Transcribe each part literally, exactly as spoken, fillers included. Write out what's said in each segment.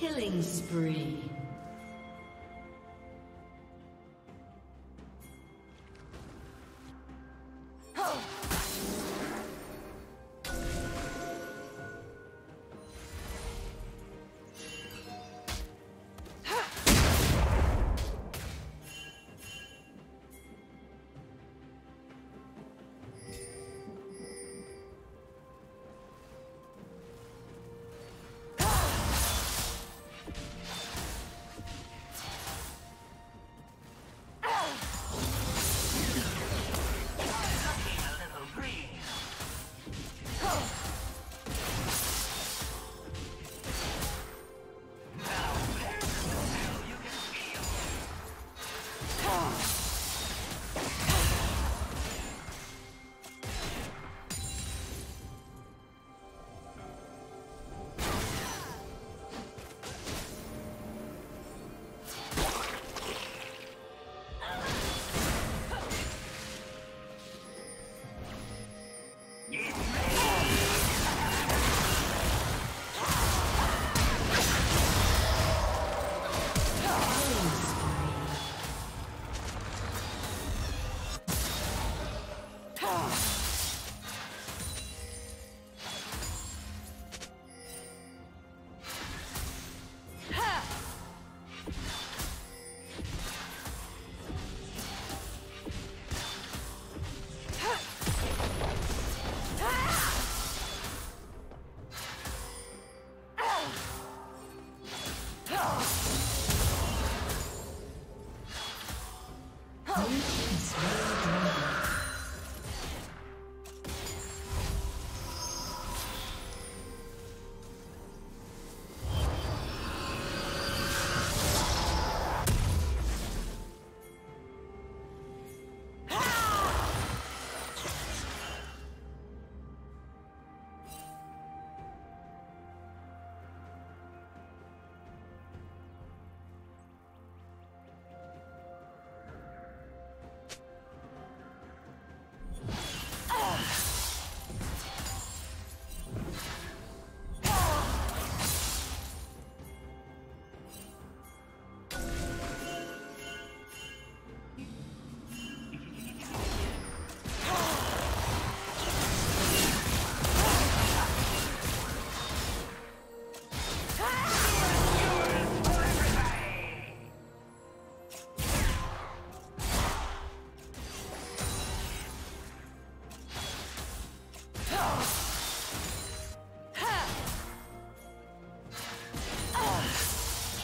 Killing spree.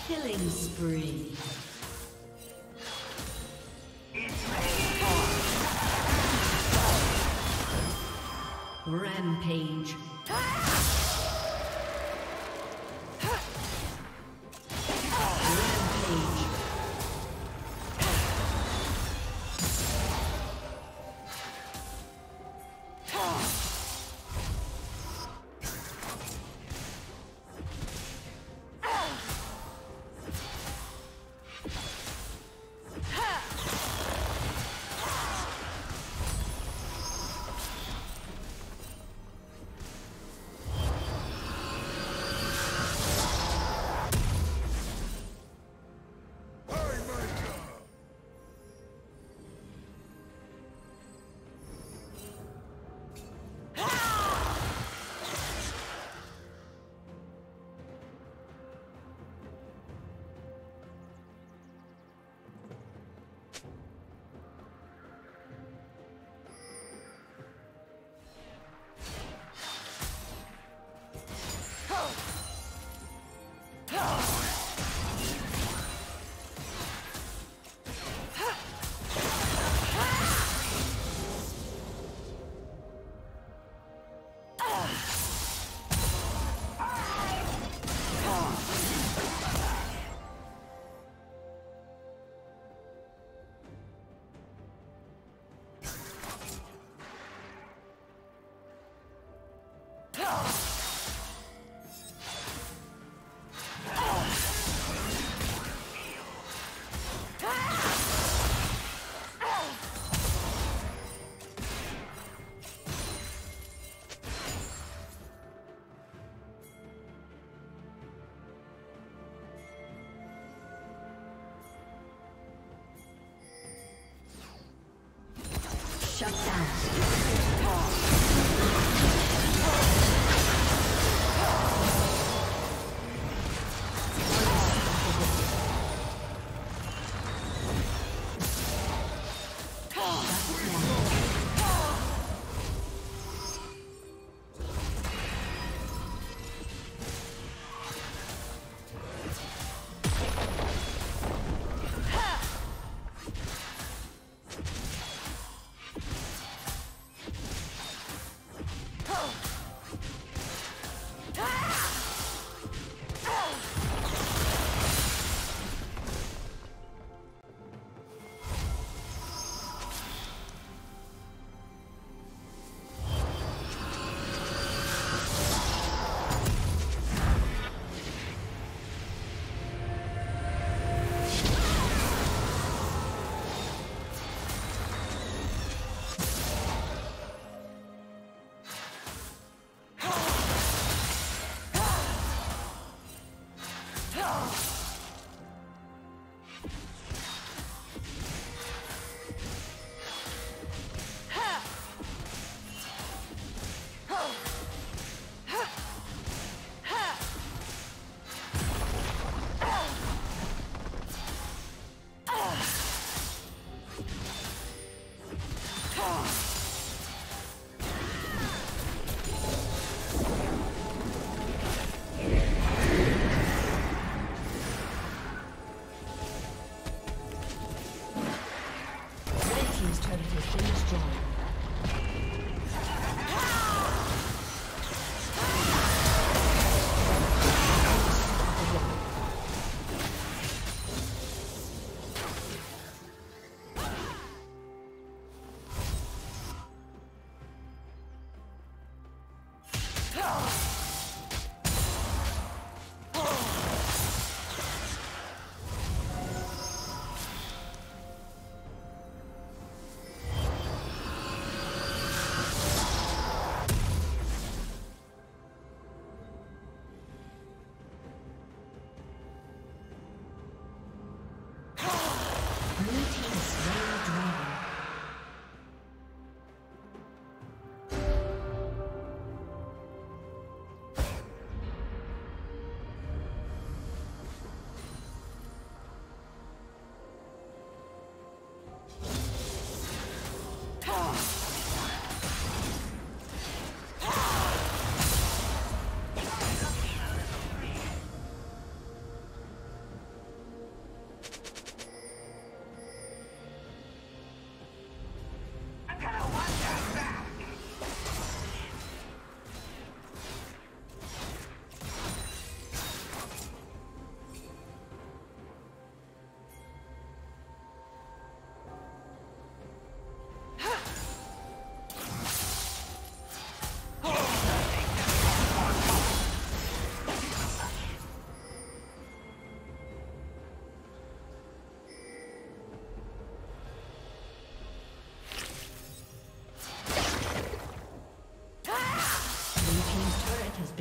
Killing spree. Rampage. Shut down. turret has been destroyed.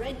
Red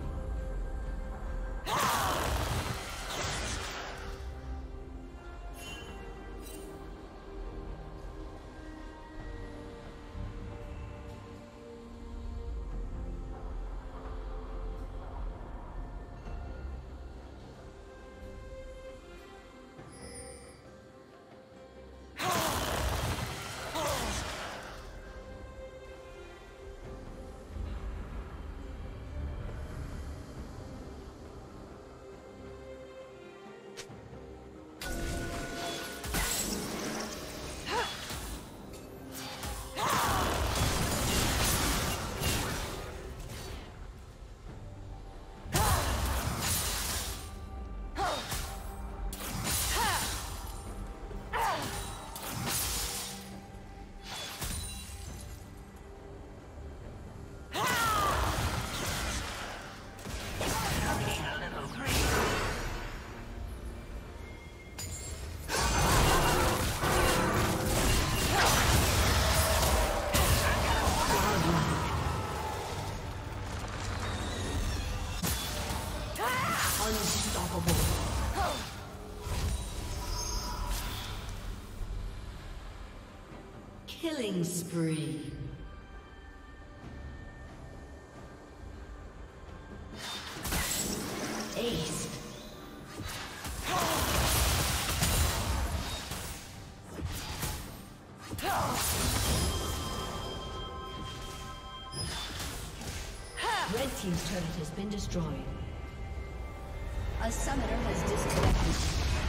Killing spree. Ace. Red team's turret has been destroyed. A summoner has disconnected.